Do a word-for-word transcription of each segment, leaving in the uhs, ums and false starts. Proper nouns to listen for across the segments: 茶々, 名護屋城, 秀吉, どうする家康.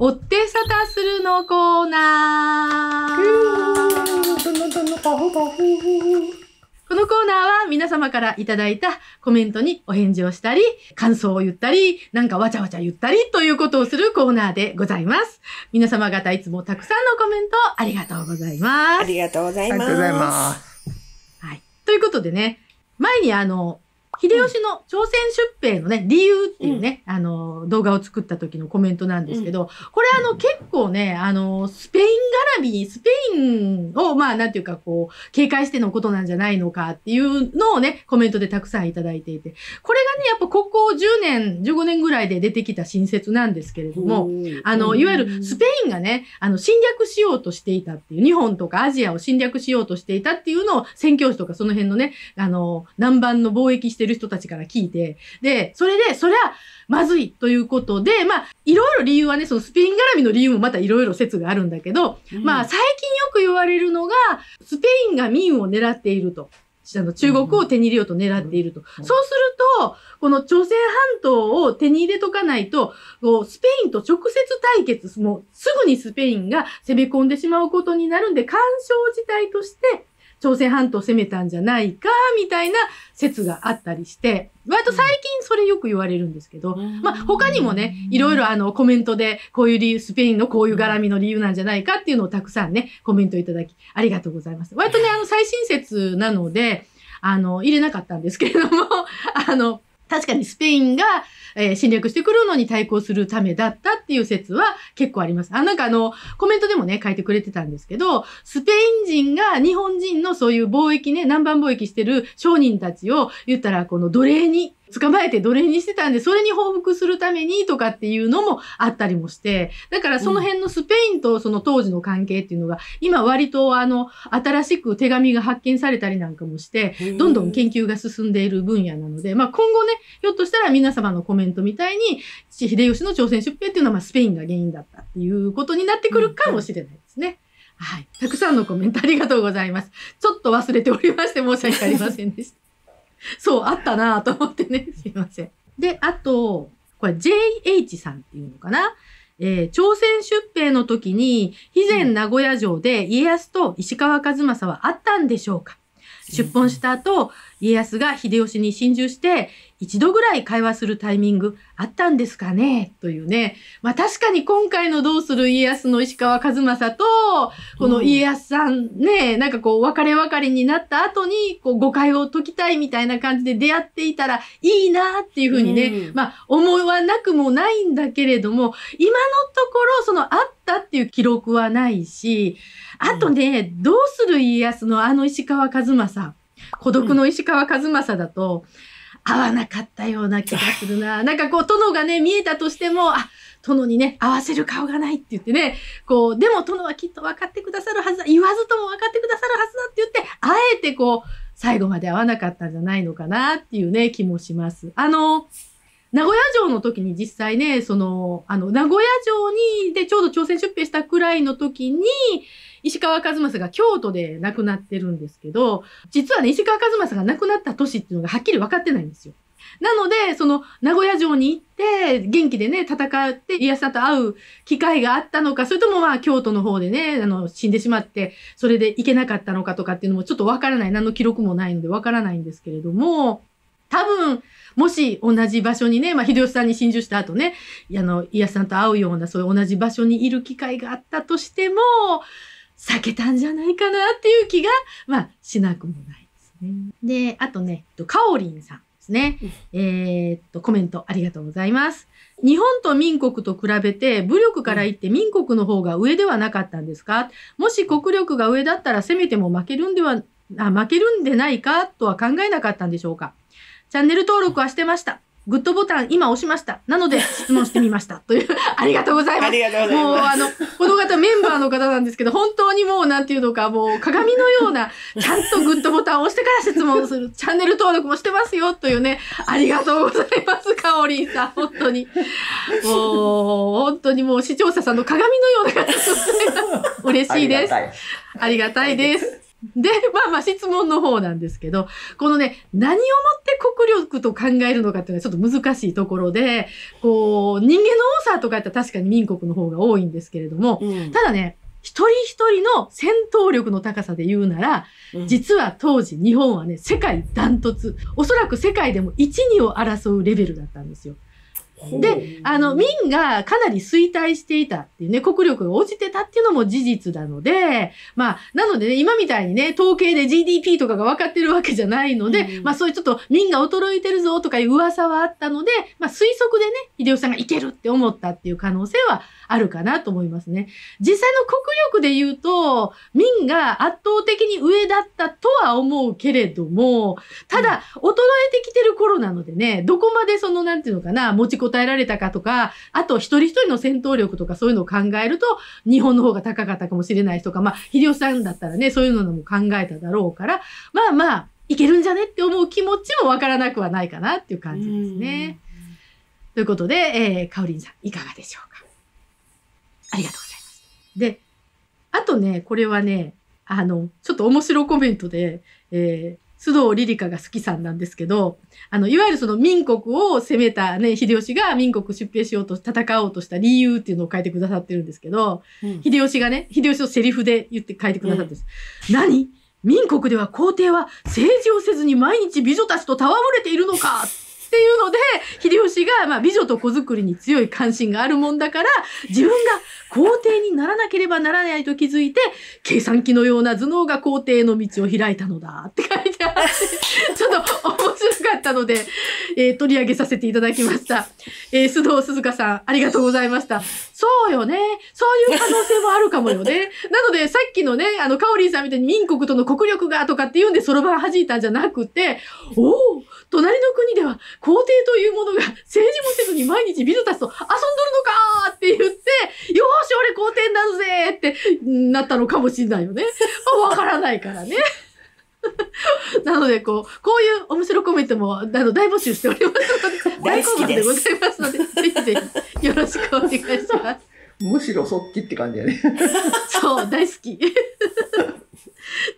おってさたするのコーナー。このコーナーは皆様からいただいたコメントにお返事をしたり、感想を言ったり、なんかわちゃわちゃ言ったりということをするコーナーでございます。皆様方いつもたくさんのコメントありがとうございます。ありがとうございます。ありがとうございます。はい。ということでね、前にあの、秀吉の朝鮮出兵のね、理由っていうね、うん、あの、動画を作った時のコメントなんですけど、うん、これあの、結構ね、あの、スペイン絡み、スペインを、まあ、なんていうか、こう、警戒してのことなんじゃないのかっていうのをね、コメントでたくさんいただいていて、これがね、やっぱここじゅうねん、じゅうごねんぐらいで出てきた新説なんですけれども、うん、あの、いわゆるスペインがね、あの、侵略しようとしていたっていう、日本とかアジアを侵略しようとしていたっていうのを、宣教師とかその辺のね、あの、南蛮の貿易してる人たちから聞いて、で、それで、そりゃ、まずいということで、まあ、いろいろ理由はね、そのスペイン絡みの理由もまたいろいろ説があるんだけど、うん、まあ、最近よく言われるのが、スペインが明を狙っていると。あの中国を手に入れようと狙っていると。うん、そうすると、この朝鮮半島を手に入れとかないと、こうスペインと直接対決、もうすぐにスペインが攻め込んでしまうことになるんで、干渉事態として、朝鮮半島を攻めたんじゃないか、みたいな説があったりして、割と最近それよく言われるんですけど、うん、まあ他にもね、いろいろあのコメントで、こういう理由、スペインのこういう絡みの理由なんじゃないかっていうのをたくさんね、コメントいただき、ありがとうございます。割とね、あの最新説なので、あの、入れなかったんですけれども、あの、確かにスペインが、えー、侵略してくるのに対抗するためだったっていう説は結構あります。あ、なんかあの、コメントでもね、書いてくれてたんですけど、スペイン人が日本人のそういう貿易ね、南蛮貿易してる商人たちを言ったら、この奴隷に、捕まえて奴隷にしてたんで、それに報復するためにとかっていうのもあったりもして、だからその辺のスペインとその当時の関係っていうのが、今割とあの、新しく手紙が発見されたりなんかもして、どんどん研究が進んでいる分野なので、まあ今後ね、ひょっとしたら皆様のコメントみたいに、秀吉の朝鮮出兵っていうのはまあスペインが原因だったっていうことになってくるかもしれないですね。はい。たくさんのコメントありがとうございます。ちょっと忘れておりまして申し訳ありませんでした。そう、あったなぁと思ってね。すいません。で、あと、これ ジェイエイチ さんっていうのかな、えー、朝鮮出兵の時に、肥前名古屋城で家康と石川数正はあったんでしょうか。出奔した後、家康が秀吉に心中して、一度ぐらい会話するタイミングあったんですかねというね。まあ確かに今回のどうする家康の石川数正と、この家康さんね、うん、なんかこう別れ別れになった後に、こう誤解を解きたいみたいな感じで出会っていたらいいなっていうふうにね、うん、まあ思わなくもないんだけれども、今のところそのあったっていう記録はないし、あとね、うん、どうする家康のあの石川数正、孤独の石川数正だと、うん合わなかったような気がするな。なんかこう、殿がね、見えたとしても、あ、殿にね、合わせる顔がないって言ってね、こう、でも殿はきっと分かってくださるはずだ。言わずとも分かってくださるはずだって言って、あえてこう、最後まで合わなかったんじゃないのかなっていうね、気もします。あの、名古屋城の時に実際ね、その、あの、名古屋城に、で、ちょうど朝鮮出兵したくらいの時に、石川数正が京都で亡くなってるんですけど、実はね、石川数正が亡くなった年っていうのがはっきり分かってないんですよ。なので、その、名古屋城に行って、元気でね、戦って、家康さんと会う機会があったのか、それともまあ、京都の方でね、あの、死んでしまって、それで行けなかったのかとかっていうのもちょっと分からない。何の記録もないので分からないんですけれども、多分、もし同じ場所にね、まあ、秀吉さんに心中した後ね、あの、家康さんと会うような、そういう同じ場所にいる機会があったとしても、避けたんじゃないかなっていう気が、まあ、しなくもないですね。で、あとね、かおりんさんですね。うん、えーっと、コメントありがとうございます。日本と民国と比べて、武力から言って民国の方が上ではなかったんですか？もし国力が上だったら攻めても負けるんでは、あ、負けるんでないかとは考えなかったんでしょうか？チャンネル登録はしてました。グッドボタン今押しました。なので質問してみました。という、ありがとうございます。ありがとうございます。もうあの、この方メンバーの方なんですけど、本当にもうなんていうのか、もう鏡のような、ちゃんとグッドボタンを押してから質問する、チャンネル登録もしてますよ、というね、ありがとうございます、かおりんさん。本当に。もう、本当にもう視聴者さんの鏡のような方です。嬉しいです。ありがたいです。で、まあまあ質問の方なんですけど、このね、何をもって国力と考えるのかっていうのはちょっと難しいところで、こう、人間の多さとかやったら確かに民国の方が多いんですけれども、うん、ただね、一人一人の戦闘力の高さで言うなら、実は当時日本はね、世界ダントツ、おそらく世界でもいち、にを争うレベルだったんですよ。で、あの、民がかなり衰退していたっていうね、国力が落ちてたっていうのも事実なので、まあ、なのでね、今みたいにね、統計で ジーディーピー とかが分かってるわけじゃないので、うん、まあそういうちょっと民が衰えてるぞとかいう噂はあったので、まあ推測でね、秀吉さんがいけるって思ったっていう可能性はあるかなと思いますね。実際の国力で言うと、民が圧倒的に上だったとは思うけれども、ただ、衰えてきてる頃なのでね、どこまでその、なんていうのかな、持ちこ答えられたかとか、あと一人一人の戦闘力とかそういうのを考えると、日本の方が高かったかもしれない人とか、まあ、秀吉さんだったらね、そういうのも考えただろうから、まあまあ、いけるんじゃねって思う気持ちもわからなくはないかなっていう感じですね。ということで、えー、かおりんさん、いかがでしょうか。ありがとうございます。で、あとね、これはね、あの、ちょっと面白いコメントで、えー、須藤リリカが好きさんなんですけど、あの、いわゆるその民国を攻めたね、秀吉が民国出兵しようと、戦おうとした理由っていうのを書いてくださってるんですけど、うん、秀吉がね、秀吉のセリフで言って書いてくださってるんです。うん、何?民国では皇帝は政治をせずに毎日美女たちと戯れているのかっていうので、秀吉がまあ美女と子作りに強い関心があるもんだから、自分が皇帝にならなければならないと気づいて、計算機のような頭脳が皇帝の道を開いたのだって書いてあって、ちょっと面白かったので、えー、取り上げさせていただきました。えー、須藤鈴香さん、ありがとうございました。そうよね。そういう可能性もあるかもよね。なので、さっきのね、あの、かおりんさんみたいに民国との国力がとかっていうんで、そろばん弾いたんじゃなくて、おお、隣の国では、皇帝というものが政治もせずに毎日美女たちと遊んどるのかーって言って、よーし、俺皇帝になるぜーってなったのかもしれないよね。わからないからね。なので、こう、こういう面白いコメントも、あの、大募集しておりますので、大好きでございますので、ぜひぜひよろしくお願いします。むしろ速記って感じやね。そう、大好き。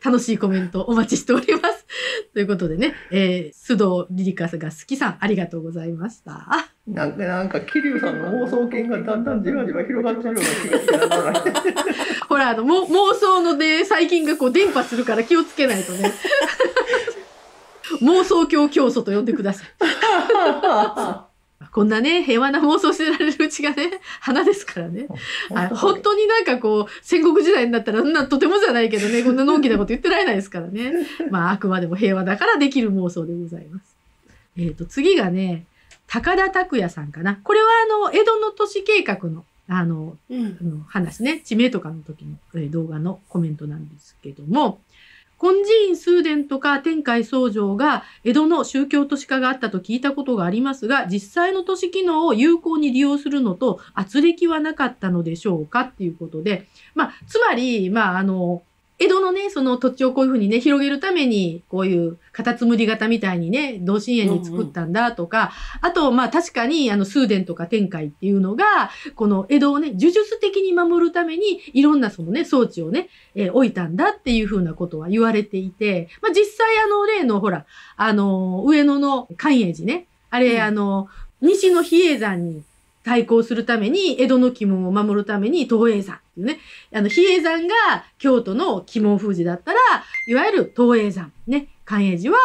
楽しいコメントお待ちしております。ということでね、えー、須藤リリカスが好きさん、ありがとうございました。なんか、なんか、桐生さんの妄想圏がだんだんじわじわ広がってるような気がしてならない。ほら、あの、妄想ので、最近がこう、伝播するから気をつけないとね。妄想教教祖と呼んでください。こんなね、平和な妄想してられるうちがね、花ですからね。あ、本当になんかこう、戦国時代になったら、んなとてもじゃないけどね、こんなのんきなこと言ってられないですからね。まあ、あくまでも平和だからできる妄想でございます。えっ、ー、と、次がね、高田拓也さんかな。これはあの、江戸の都市計画の、あの、うん、あの話ね、地名とかの時の動画のコメントなんですけども、金寺院崇伝とか天海僧正が江戸の宗教都市化があったと聞いたことがありますが、実際の都市機能を有効に利用するのと、圧力はなかったのでしょうかっていうことで、まあ、つまり、まあ、あの、江戸のね、その土地をこういうふうにね、広げるために、こういうカタツムリ型みたいにね、同心円に作ったんだとか、うんうん、あと、まあ確かに、あの、崇伝とか天海っていうのが、この江戸をね、呪術的に守るために、いろんなそのね、装置をね、えー、置いたんだっていうふうなことは言われていて、まあ実際あの、例のほら、あの、上野の寛永寺ね、あれ、うん、あの、西の比叡山に、対抗するために、江戸の鬼門を守るために、東叡山っていうね。あの、比叡山が京都の鬼門封じだったら、いわゆる東叡山、ね。寛永寺は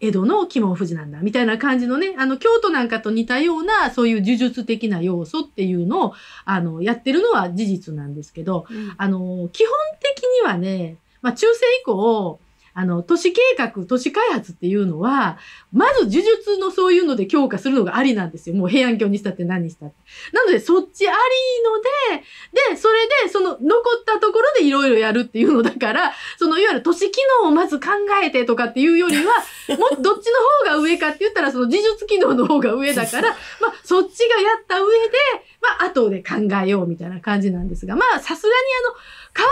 江戸の鬼門封じなんだ。みたいな感じのね、あの、京都なんかと似たような、そういう呪術的な要素っていうのを、あの、やってるのは事実なんですけど、うん、あの、基本的にはね、まあ、中世以降、あの、都市計画、都市開発っていうのは、まず呪術のそういうので強化するのがありなんですよ。もう平安京にしたって何にしたって。なので、そっちありので、で、それで、その残ったところでいろいろやるっていうのだから、そのいわゆる都市機能をまず考えてとかっていうよりは、もどっちの方が上かって言ったら、その自述機能の方が上だから、まあ、そっちがやった上で、まあ、後で考えようみたいな感じなんですが、まあ、さすがにあの、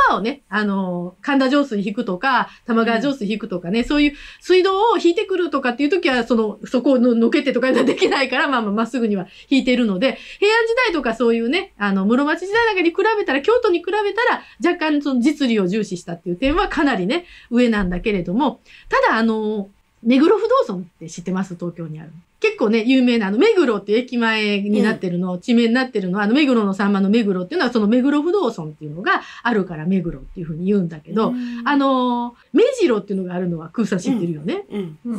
川をね、あの、神田上水引くとか、玉川上水引くとかね、うん、そういう水道を引いてくるとかっていう時は、その、そこをのけてとかできないから、まあ、まっすぐには引いてるので、平安時代とかそういうね、あの、室町時代なんかに比べたら、京都に比べたら、若干その実利を重視したっていう点はかなりね、上なんだけれども、ただ、あの、目黒不動尊って知ってます？東京にある。結構ね、有名な、あの、目黒って駅前になってるの、うん、地名になってるの、あの、目黒のさんまの目黒っていうのは、その目黒不動尊っていうのがあるから目黒っていうふうに言うんだけど、うん、あの、目白っていうのがあるのは、空さん知ってるよね。うんうんうん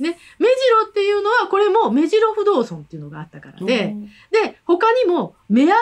ね、目白っていうのは、これも目白不動尊っていうのがあったからで、うん、で、他にも、目赤、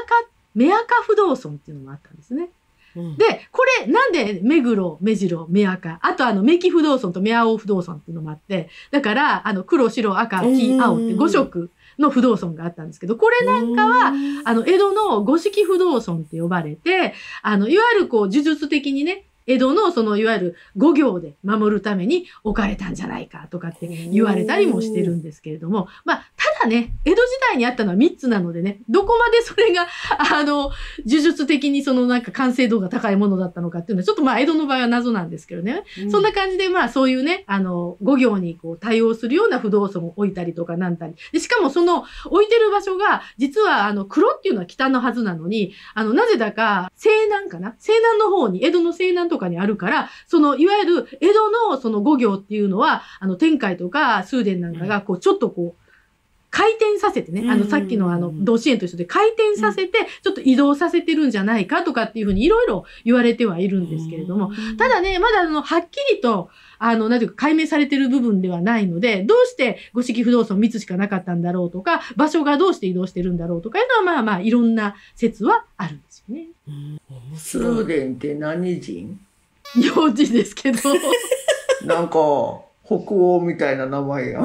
目赤不動尊っていうのもあったんですね。うん、で、これ、なんで、目黒、目白、目赤、あとあの、目黄不動尊と目青不動尊っていうのもあって、だから、あの、黒、白、赤、黄、青ってご色の不動尊があったんですけど、これなんかは、あの、江戸の五色不動尊って呼ばれて、あの、いわゆるこう、呪術的にね、江戸のそのいわゆる五行で守るために置かれたんじゃないかとかって言われたりもしてるんですけれども、まあ、ただね、江戸時代にあったのはみっつなのでね、どこまでそれが、あの、呪術的にそのなんか完成度が高いものだったのかっていうのは、ちょっとまあ、江戸の場合は謎なんですけどね、うん、そんな感じでまあ、そういうね、あの、五行にこう対応するような不動尊を置いたりとかなんたり。で、しかもその置いてる場所が、実はあの、黒っていうのは北のはずなのに、あの、なぜだか、西南かな西南の方に、江戸の西南ととかにあるから、その、いわゆる、江戸の、その、五行っていうのは、あの、天海とか、崇伝なんかが、こう、ちょっとこう、回転させてね、あの、さっきのあの、同心円と一緒で回転させて、ちょっと移動させてるんじゃないかとかっていうふうに、いろいろ言われてはいるんですけれども、ただね、まだあの、はっきりと、あの、なんていうか、解明されてる部分ではないので、どうして五色不動尊みっつしかなかったんだろうとか、場所がどうして移動してるんだろうとかいうのは、まあまあ、いろんな説はあるんですよね。崇伝って何人？日本人ですけど。なんか、北欧みたいな名前やん。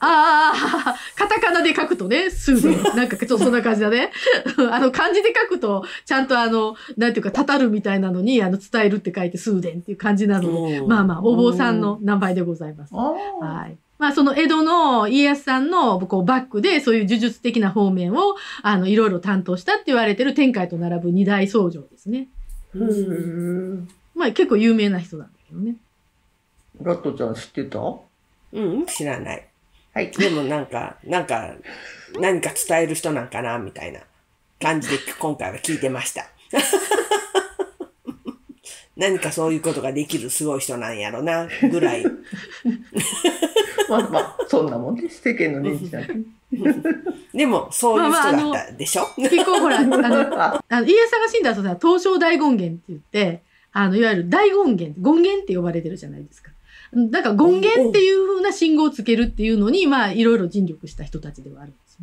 ああ、カタカナで書くとね、崇伝。なんかちょっとそんな感じだね。あの、漢字で書くと、ちゃんとあの、なんていうか、たたるみたいなのに、あの、伝えるって書いて崇伝っていう感じなので、まあまあ、お坊さんの名前でございます。はい。まあ、その江戸の家康さんのこうバックで、そういう呪術的な方面を、あの、いろいろ担当したって言われてる天海と並ぶ二大僧正ですね。うん。まあ、結構有名な人なんだけどね。ラットちゃん知ってた？うん、知らない。はい。でもなんか、なんか、何か伝える人なんかな、みたいな感じで今回は聞いてました。何かそういうことができるすごい人なんやろな、ぐらい。まあまあ、そんなもんで、世間の認知だけ。でも、そういう人だったでしょ？結構ほら、あの、あの家康さんが死んだらそうだ、東照大権現って言って、あの、いわゆる大権現、権現って呼ばれてるじゃないですか。だから、権現っていう風な信号をつけるっていうのに、まあ、いろいろ尽力した人たちではあるんです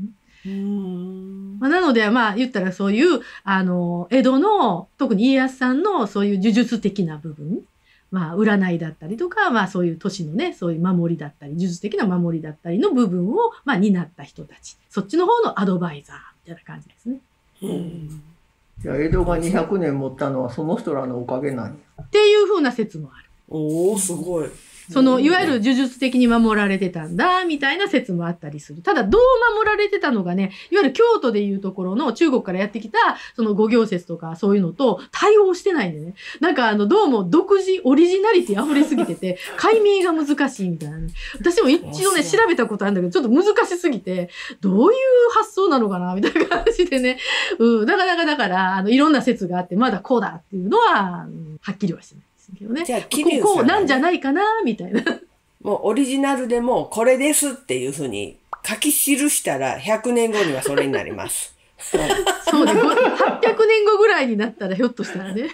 よね。うんまあ、なので、まあ、言ったらそういう、あの、江戸の、特に家康さんのそういう呪術的な部分、まあ、占いだったりとか、まあ、そういう都市のね、そういう守りだったり、呪術的な守りだったりの部分を、まあ、担った人たち。そっちの方のアドバイザー、みたいな感じですね。うん。じゃあ、江戸がにひゃくねん持ったのは、その人らのおかげなんや。っていうふうな説もある。おー、すごい。その、いわゆる呪術的に守られてたんだ、みたいな説もあったりする。ただ、どう守られてたのがね、いわゆる京都でいうところの中国からやってきた、その五行説とかそういうのと対応してないんでね。なんか、あの、どうも独自、オリジナリティ溢れすぎてて、解明が難しいみたいなね。私も一度ね、調べたことあるんだけど、ちょっと難しすぎて、どういう発想なのかな、みたいな感じでね。うん、なかなかだから、あの、いろんな説があって、まだこうだっていうのは、うん、はっきりはしてない。ね、じゃあ桐生さん、ね、ここなんじゃないかなみたいな。もうオリジナルでもうこれですっていうふうに書き記したらひゃくねんごにはそれになります。そうね、はっぴゃくねんごぐらいになったらひょっとしたらね。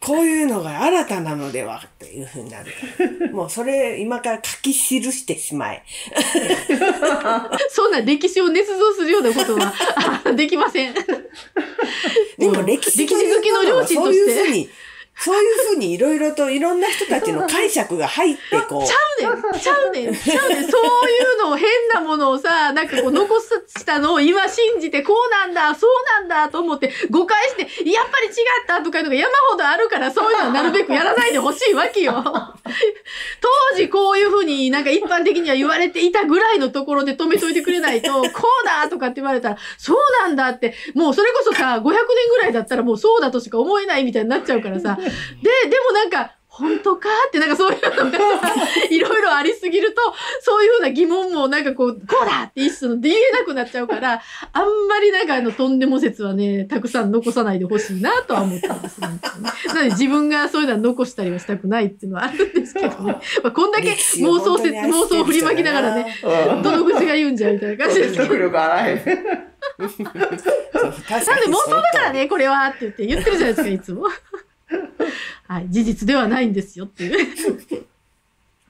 こういうのが新たなのではっていうふうになる。もうそれ今から書き記してしまえ。そんな歴史を捏造するようなことはできません。でも歴史好きの両親として。そういうふうにいろいろといろんな人たちの解釈が入ってこうちゃうねんちゃうねんちゃうねんそういうのを変なものをさなんかこう残したのを今信じてこうなんだそうなんだと思って誤解してやっぱり違ったとかいうのが山ほどあるからそういうのはなるべくやらないでほしいわけよ。当時こういうふうになんか一般的には言われていたぐらいのところで止めといてくれないとこうだとかって言われたらそうなんだってもうそれこそさごひゃくねんぐらいだったらもうそうだとしか思えないみたいになっちゃうからさででもなんか本当かってなんかそういうのがいろいろありすぎるとそういうふうな疑問もなんかこうこうだって一種の言えなくなっちゃうからあんまりなんかあのとんでも説はねたくさん残さないでほしいなとは思ったんですね。なので自分がそういうのは残したりはしたくないっていうのはあるんですけどね、まあ、こんだけ妄想説妄想を振りまきながらねどの口が言うんじゃみたいな感じですけど。なんで妄想だからねこれはって言って言ってるじゃないですかいつも。はい、事実ではないんですよっていう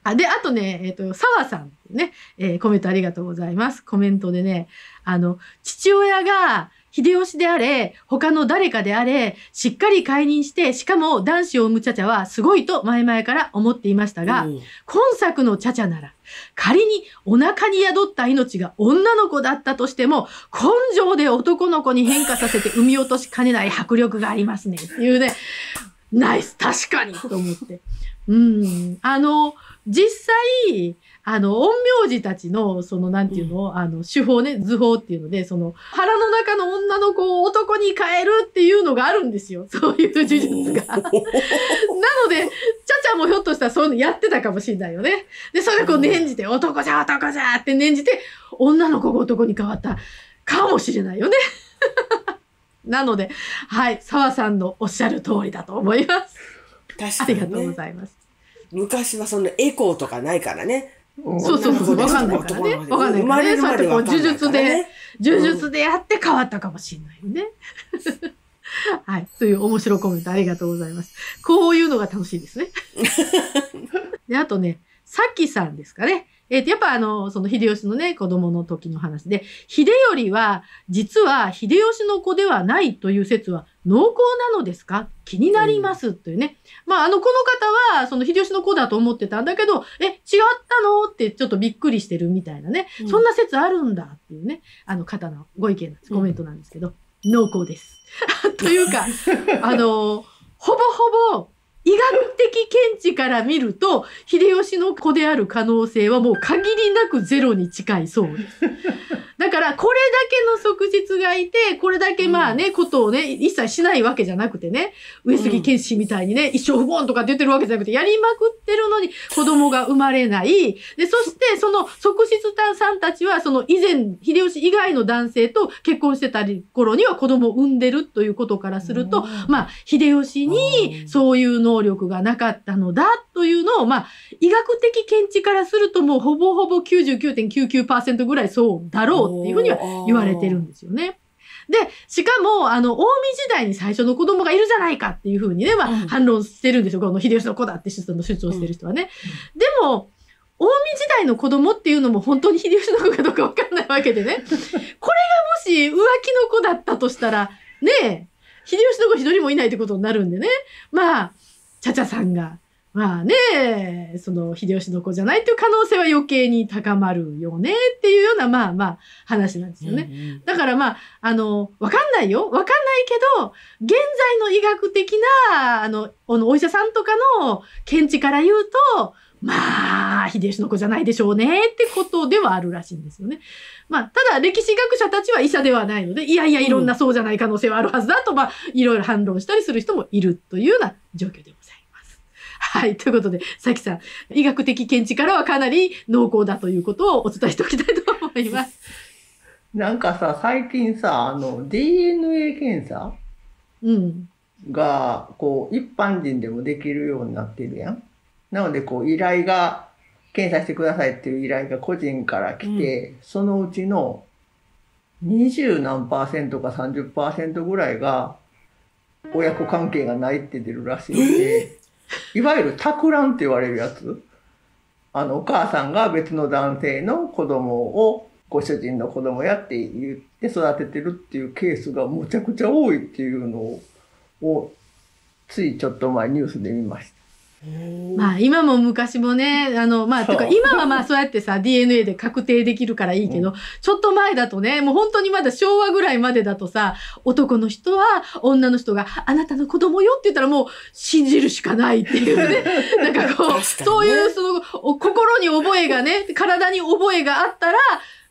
あ。で、あとね、えっと、沢さんね、えー、コメントありがとうございます。コメントでね、あの、父親が秀吉であれ、他の誰かであれ、しっかり解任して、しかも男子を産む茶々はすごいと前々から思っていましたが、うん、今作の茶々なら、仮にお腹に宿った命が女の子だったとしても、根性で男の子に変化させて産み落としかねない迫力がありますね。っていうね、ナイス確かにと思って。うん。あの、実際、あの、陰陽師たちの、その、なんていうの、うん、あの、手法ね、図法っていうので、その、腹の中の女の子を男に変えるっていうのがあるんですよ。そういう呪術が。なので、茶々もひょっとしたらそういうのやってたかもしれないよね。で、それこう念じて、男じゃ男じゃって念じて、女の子が男に変わったかもしれないよね。なので、はい、沢さんのおっしゃる通りだと思います。確かに、ね、ありがとうございます。昔はそのエコーとかないからね。そうそうそう、わかんないからね。わかんないからね。そうやってこう呪術で、呪術でやって変わったかもしれないね。うん、はい、という面白いコメントありがとうございます。こういうのが楽しいですね。で、あとね、さきさんですかね。えー、やっぱあの、その秀吉のね、子供の時の話で、秀頼は、実は秀吉の子ではないという説は濃厚なのですか？気になります。というね。うん、まあ、あの、この方は、その秀吉の子だと思ってたんだけど、え、違ったの？ってちょっとびっくりしてるみたいなね。うん、そんな説あるんだっていうね、あの方のご意見なんです。コメントなんですけど、うん、濃厚です。というか、あの、ほぼほぼ、医学的見地から見ると、秀吉の子である可能性はもう限りなくゼロに近いそうです。だから、これだけの側実がいて、これだけまあね、うん、ことをね、一切しないわけじゃなくてね、上杉謙信みたいにね、うん、一生不凡とか出てるわけじゃなくて、やりまくってるのに子供が生まれない。で、そして、その側室さんたちは、その以前、秀吉以外の男性と結婚してた頃には子供を産んでるということからすると、うん、まあ、秀吉にそういうのを能力がなかったのだというのを、まあ、医学的見地からするともうほぼほぼ きゅうじゅうきゅうてんきゅうきゅうパーセント ぐらいそうだろうっていうふうには言われてるんですよね。で、しかも、あの、近江時代に最初の子供がいるじゃないかっていうふうにね、まあ、反論してるんですよ。この秀吉の子だって主張してる人はね。でも、近江時代の子供っていうのも本当に秀吉の子かどうかわかんないわけでね。これがもし浮気の子だったとしたら、ねえ、秀吉の子一人もいないってことになるんでね。まあ、茶々さんが、まあね、その、秀吉の子じゃないという可能性は余計に高まるよね、っていうような、まあまあ、話なんですよね。うんうん、だからまあ、あの、わかんないよ。わかんないけど、現在の医学的な、あの、お医者さんとかの見地から言うと、まあ、秀吉の子じゃないでしょうね、ってことではあるらしいんですよね。まあ、ただ、歴史学者たちは医者ではないので、いやいや、いろんなそうじゃない可能性はあるはずだと、まあ、いろいろ反論したりする人もいるというような状況でございます。はい。ということで、さきさん、医学的見地からはかなり濃厚だということをお伝えしておきたいと思います。なんかさ、最近さ、あの、ディーエヌエー 検査が、こう、一般人でもできるようになってるやん。なので、こう、依頼が、検査してくださいっていう依頼が個人から来て、うん、そのうちのにじゅうなんパーセントか さんじゅっパーセント ぐらいが、親子関係がないって出るらしいので、えーいわゆる托卵って言われるやつ。あの、お母さんが別の男性の子供をご主人の子供やって言って育ててるっていうケースがむちゃくちゃ多いっていうのを、ついちょっと前ニュースで見ました。まあ今も昔もね、あのまあてか今はまあそうやってさディーエヌエー で確定できるからいいけど、うん、ちょっと前だとね、もう本当にまだ昭和ぐらいまでだとさ、男の人は女の人があなたの子供よって言ったらもう信じるしかないっていうねなんかこうか、ね、そういうその心に覚えがね、体に覚えがあったら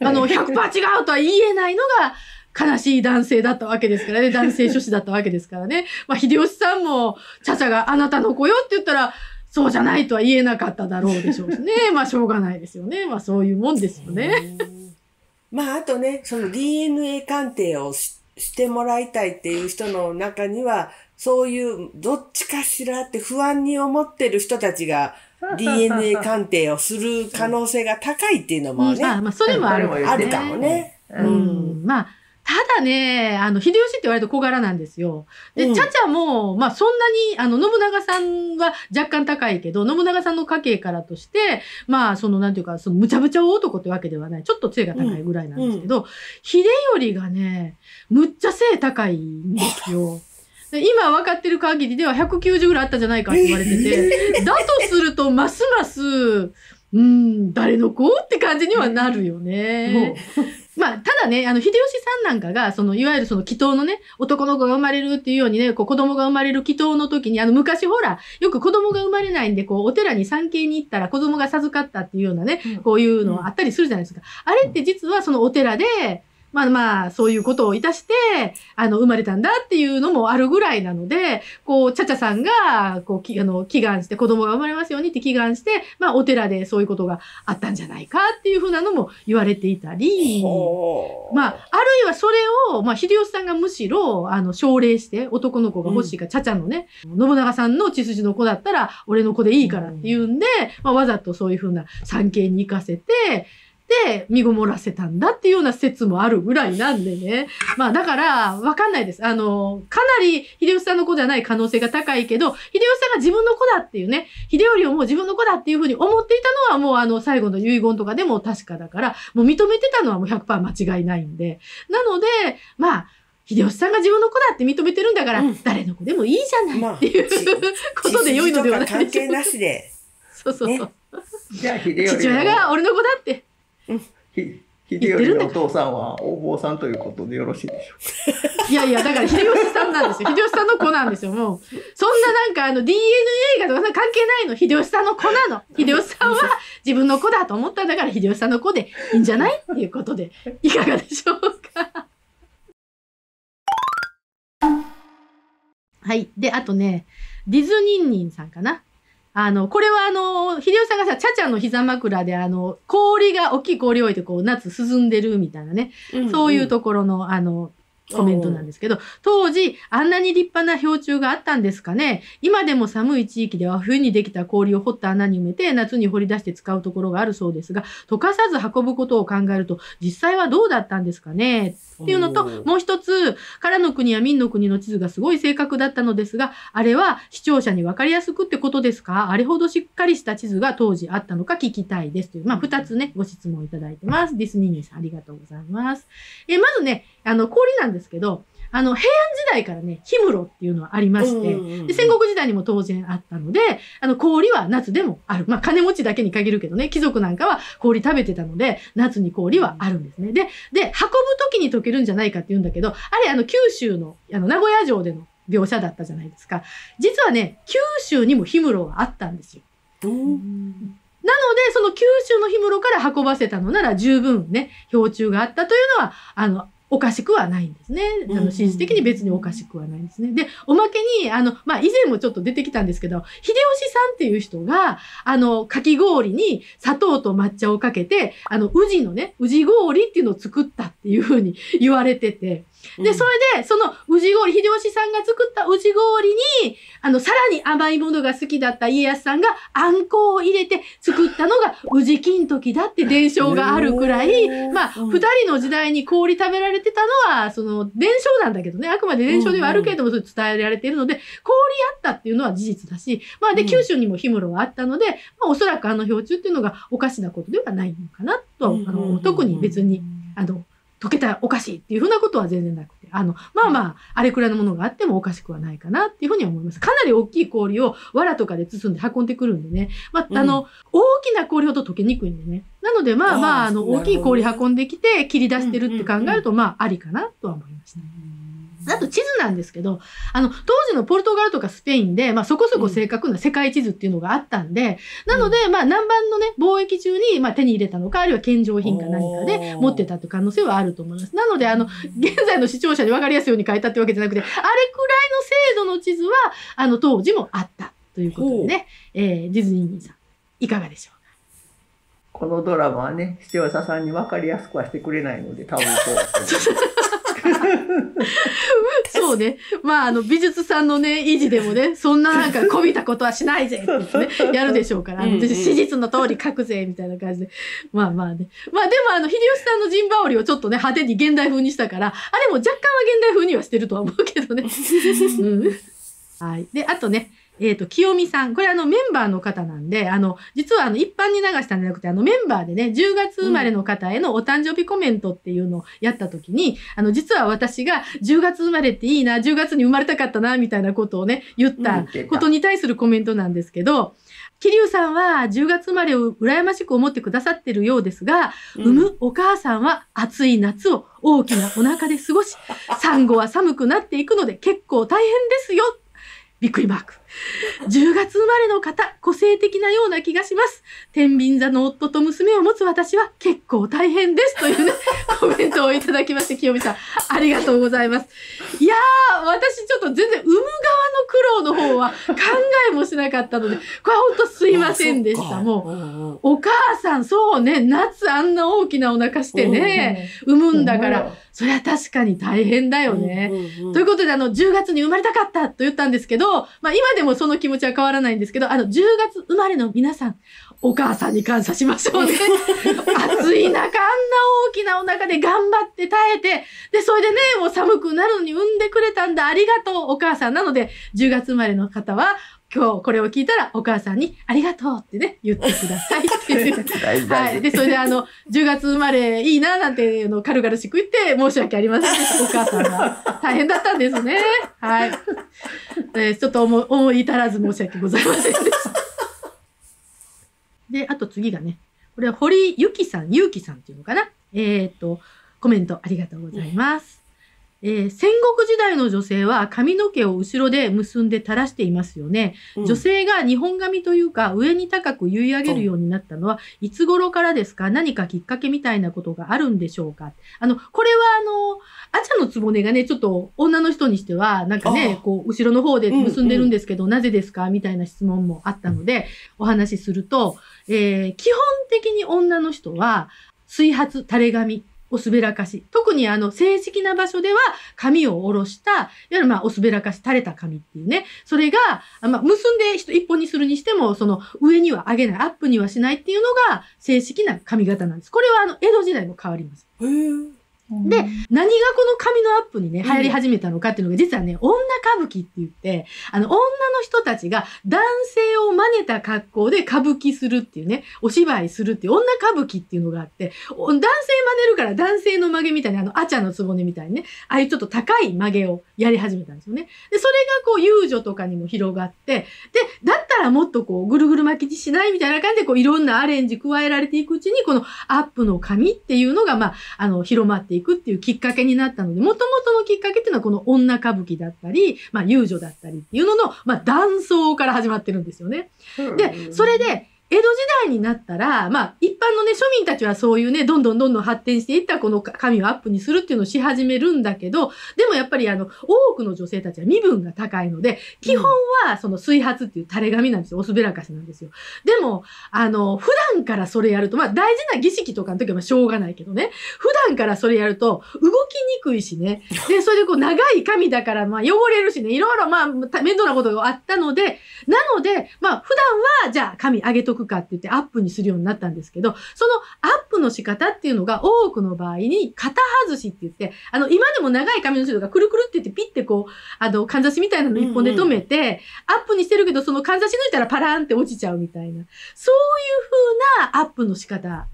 あの ひゃくパーセント 違うとは言えないのが悲しい男性だったわけですからね。男性諸子だったわけですからね。まあ、秀吉さんも、茶々があなたの子よって言ったら、そうじゃないとは言えなかっただろうでしょうしね。まあ、しょうがないですよね。まあ、そういうもんですよね。まあ、あとね、その ディーエヌエー 鑑定を し, してもらいたいっていう人の中には、そういうどっちかしらって不安に思ってる人たちが、ディーエヌエー 鑑定をする可能性が高いっていうのもね。うん、まあ、まあ、それもある、ね、あるかもね。うん、まあ、ただね、あの、秀吉って割と小柄なんですよ。で、茶々も、まあ、そんなに、あの、信長さんは若干高いけど、信長さんの家系からとして、まあ、その、なんていうか、その、むちゃむちゃ男ってわけではない。ちょっと背が高いぐらいなんですけど、うんうん、秀頼がね、むっちゃ背高いんですよ。今分かってる限りではひゃくきゅうじゅうぐらいあったんじゃないかって言われてて、だとすると、ますます、うん、誰の子って感じにはなるよね。まあ、ただね、あの、秀吉さんなんかが、その、いわゆるその、祈祷のね、男の子が生まれるっていうようにね、こう、子供が生まれる祈祷の時に、あの、昔ほら、よく子供が生まれないんで、こう、お寺に参詣に行ったら子供が授かったっていうようなね、こういうのあったりするじゃないですか。あれって実はそのお寺で、まあまあ、そういうことをいたして、あの、生まれたんだっていうのもあるぐらいなので、こう、茶々さんが、こう、き、あの、祈願して、子供が生まれますようにって祈願して、まあ、お寺でそういうことがあったんじゃないかっていうふうなのも言われていたり、まあ、あるいはそれを、まあ、秀吉さんがむしろ、あの、奨励して、男の子が欲しいから、うん、茶々のね、信長さんの血筋の子だったら、俺の子でいいからっていうんで、うん、まあ、わざとそういうふうな参詣に行かせて、で、身ごもらせたんだっていうような説もあるぐらいなんでね。まあだから、わかんないです。あの、かなり秀吉さんの子じゃない可能性が高いけど、秀吉さんが自分の子だっていうね、秀頼をもう自分の子だっていうふうに思っていたのはもうあの最後の遺言とかでも確かだから、もう認めてたのはもう ひゃくパーセント 間違いないんで。なので、まあ、秀吉さんが自分の子だって認めてるんだから、うん、誰の子でもいいじゃないっていう、まあ、ことで良いのではないでしょうか。関係なしで。そうそうそう。ね、じゃあ秀頼。父親が俺の子だって。ひ秀吉のお父さんはお坊さんということでよろしいでしょうか。いやいや、だから秀吉さんなんですよ。秀吉さんの子なんですよ。もうそんななんかあの ディーエヌエー がとか関係ないの。秀吉さんの子なの。秀吉さんは自分の子だと思ったんだから秀吉さんの子でいいんじゃないっていうことでいかがでしょうか。はい。で、あとね、ディズニンニンさんかな。あの、これはあの、秀吉さんがさ、茶々の膝枕であの、氷が、大きい氷を置いてこう、夏涼んでるみたいなね、うんうん、そういうところの、あの、コメントなんですけど、当時、あんなに立派な氷柱があったんですかね。今でも寒い地域では冬にできた氷を掘った穴に埋めて、夏に掘り出して使うところがあるそうですが、溶かさず運ぶことを考えると、実際はどうだったんですかね。っていうのと、もう一つ、唐の国や明の国の地図がすごい正確だったのですが、あれは視聴者に分かりやすくってことですか。あれほどしっかりした地図が当時あったのか聞きたいです。という、まあ、二つね、ご質問いただいてます。ディスニーニーさん、ありがとうございます。え、まずね、あの、氷なんですですけど、あの、平安時代からね、氷室っていうのはありまして、で、戦国時代にも当然あったので、あの、氷は夏でもある。まあ、金持ちだけに限るけどね、貴族なんかは氷食べてたので、夏に氷はあるんですね。で、で、運ぶ時に溶けるんじゃないかって言うんだけど、あれ、あの、九州の、あの、名古屋城での描写だったじゃないですか。実はね、九州にも氷室はあったんですよ。なので、その九州の氷室から運ばせたのなら十分ね、氷柱があったというのは、あの、おかしくはないんですね。あの、史実的に別におかしくはないんですね。で、おまけに、あの、まあ、以前もちょっと出てきたんですけど、秀吉さんっていう人が、あの、かき氷に砂糖と抹茶をかけて、あの、宇治のね、宇治氷っていうのを作ったっていうふうに言われてて、で、それで、その宇治氷、秀吉さんが作った宇治氷に、あの、さらに甘いものが好きだった家康さんが、あんこを入れて作ったのが宇治金時だって伝承があるくらい、まあ、二人の時代に氷食べられてたのは、その、伝承なんだけどね、あくまで伝承ではあるけれども、それ伝えられているので、氷あったっていうのは事実だし、まあ、で、九州にも氷室はあったので、まあ、おそらくあの氷柱っていうのがおかしなことではないのかなと、あの、特に別に、あの、溶けたらおかしいっていうふうなことは全然なくて、あの、まあまあ、あれくらいのものがあってもおかしくはないかなっていうふうには思います。かなり大きい氷を藁とかで包んで運んでくるんでね。まあ、あの、うん、大きな氷ほど溶けにくいんでね。なので、まあまあ、あの、大きい氷運んできて切り出してるって考えると、まあ、ありかなとは思いました。あと地図なんですけど、あの、当時のポルトガルとかスペインで、まあそこそこ正確な世界地図っていうのがあったんで、うん、なので、まあ南蛮のね、貿易中に、まあ手に入れたのか、あるいは献上品か何かで持ってたって可能性はあると思います。なので、あの、現在の視聴者に分かりやすいように変えたってわけじゃなくて、あれくらいの精度の地図は、あの、当時もあったということでね、えー、ディズニー兄さん、いかがでしょうか？このドラマはね、視聴者さんに分かりやすくはしてくれないので、多分そうだと思います。そうね。まあ、あの、美術さんのね、維持でもね、そんななんか、こびたことはしないぜってね、やるでしょうから、あの、史実の通り書くぜ、みたいな感じで。まあまあね。まあでも、あの、秀吉さんの陣羽織をちょっとね、派手に現代風にしたから、あれも若干は現代風にはしてるとは思うけどね。うん、はい。で、あとね、えっと、清美さん。これあのメンバーの方なんで、あの、実はあの一般に流したんじゃなくて、あのメンバーでね、じゅうがつ生まれの方へのお誕生日コメントっていうのをやった時に、うん、あの、実は私がじゅうがつ生まれっていいな、じゅうがつに生まれたかったな、みたいなことをね、言ったことに対するコメントなんですけど、桐生さんはじゅうがつ生まれを羨ましく思ってくださってるようですが、産むお母さんは暑い夏を大きなお腹で過ごし、産後は寒くなっていくので結構大変ですよ。びっくりマーク。じゅうがつ生まれの方、個性的なような気がします。天秤座の夫と娘を持つ私は結構大変です。というね、コメントをいただきまして、清美さん、ありがとうございます。いやー、私ちょっと全然産む側の苦労の方は考えもしなかったので、これは本当すいませんでした。もう、お母さん、そうね、夏あんな大きなお腹してね、産むんだから、そりゃ確かに大変だよね。ということで、あの、じゅうがつに生まれたかったと言ったんですけど、まあ今でもその気持ちは変わらないんですけど、あの、じゅうがつ生まれの皆さん、お母さんに感謝しましょうね。暑い中、あんな大きなお腹で頑張って耐えて、で、それでね、もう寒くなるのに産んでくれたんだ、ありがとう、お母さん。なので、じゅうがつ生まれの方は、今日これを聞いたらお母さんにありがとうってね、言ってくださいっていう。はい。で、それであの、じゅうがつ生まれいいななんていうのを軽々しく言って申し訳ありませんでした。お母さんが大変だったんですね。はい。えー、ちょっと思、思い至らず申し訳ございませんでした。で、あと次がね、これは堀ゆきさん、ゆうきさんっていうのかな。えっと、コメントありがとうございます。うんえー、戦国時代の女性は髪の毛を後ろで結んで垂らしていますよね。うん、女性が日本髪というか上に高く結い上げるようになったのはいつ頃からですか？何かきっかけみたいなことがあるんでしょうか？あの、これはあの、アチャのつぼねがね、ちょっと女の人にしてはなんかね、こう後ろの方で結んでるんですけど、うんうん、なぜですか？みたいな質問もあったので、お話しすると、えー、基本的に女の人は水髪、垂れ髪、おすべらかし。特にあの、正式な場所では髪を下ろした、いわゆるまあ、おすべらかし、垂れた髪っていうね。それが、まあ、結んで一本にするにしても、その、上には上げない、アップにはしないっていうのが、正式な髪型なんです。これはあの、江戸時代も変わります。へー。で、何がこの髪のアップにね、流行り始めたのかっていうのが、実はね、女歌舞伎って言って、あの、女の人たちが男性を真似た格好で歌舞伎するっていうね、お芝居するっていう、女歌舞伎っていうのがあって、男性真似るから男性の曲げみたいな、あの、アチャのつぼねみたいにね、ああいうちょっと高い曲げをやり始めたんですよね。で、それがこう、遊女とかにも広がって、で、だったらもっとこう、ぐるぐる巻きにしないみたいな感じで、こう、いろんなアレンジ加えられていくうちに、このアップの髪っていうのが、まあ、あの、広まっていくっていうきっかけになったので、もともとのきっかけっていうのはこの女歌舞伎だったり、まあ遊女だったりっていうのの、まあ男装から始まってるんですよね。で、それで、江戸時代になったら、まあ、一般のね、庶民たちはそういうね、どんどんどんどん発展していったこの髪をアップにするっていうのをし始めるんだけど、でもやっぱりあの、多くの女性たちは身分が高いので、基本はその水髪っていう垂れ髪なんですよ。おすべらかしなんですよ。でも、あの、普段からそれやると、まあ、大事な儀式とかの時はしょうがないけどね、普段からそれやると、動きにくいしね。で、それでこう、長い髪だから、まあ、汚れるしね、いろいろまあ、面倒なことがあったので、なので、まあ、普段は、じゃあ、髪上げとくかって言ってアップにするようになったんですけど、そのアップの仕方っていうのが多くの場合に肩外しって言って、あの、今でも長い髪の人がくるくるって言ってピッてこう、あの、かんざしみたいなの一本で止めて、うんうん、アップにしてるけど、そのかんざし抜いたらパラーンって落ちちゃうみたいな、そういう風なアップの仕方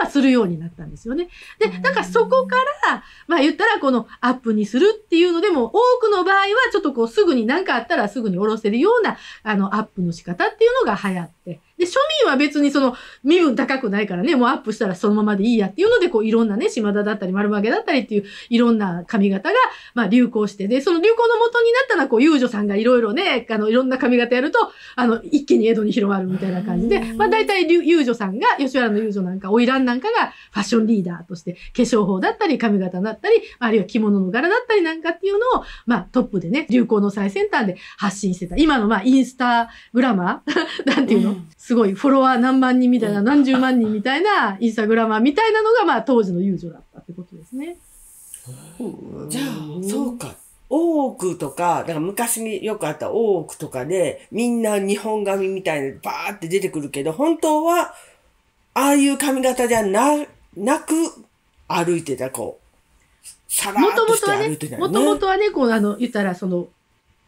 まあするようになったんですよね。で、だからそこから、まあ言ったらこのアップにするっていうのでも、多くの場合はちょっとこうすぐに何かあったらすぐに下ろせるような、あの、アップの仕方っていうのが流行って。で、庶民は別にその身分高くないからね、もうアップしたらそのままでいいやっていうので、こういろんなね、島田だったり丸曲げだったりっていういろんな髪型が、まあ流行して、で、その流行の元になったのはこう、遊女さんがいろいろね、あの、いろんな髪型やると、あの、一気に江戸に広がるみたいな感じで、まあ大体遊女さんが、吉原の遊女なんか、花魁なんかがファッションリーダーとして、化粧法だったり、髪型だったり、あるいは着物の柄だったりなんかっていうのを、まあトップでね、流行の最先端で発信してた。今のまあインスタグラマーなんていうの、うんすごいフォロワー何万人みたいな、何十万人みたいな、インスタグラマーみたいなのが、まあ当時の遊女だったってことですね。じゃあ、そうか。大奥とか、だから昔によくあった大奥とかで、みんな日本髪みたいなバーって出てくるけど、本当は、ああいう髪型じゃな、なく歩いてた、こう。さらっとして歩いてたよね。もともとはね、こう、あの、言ったらその、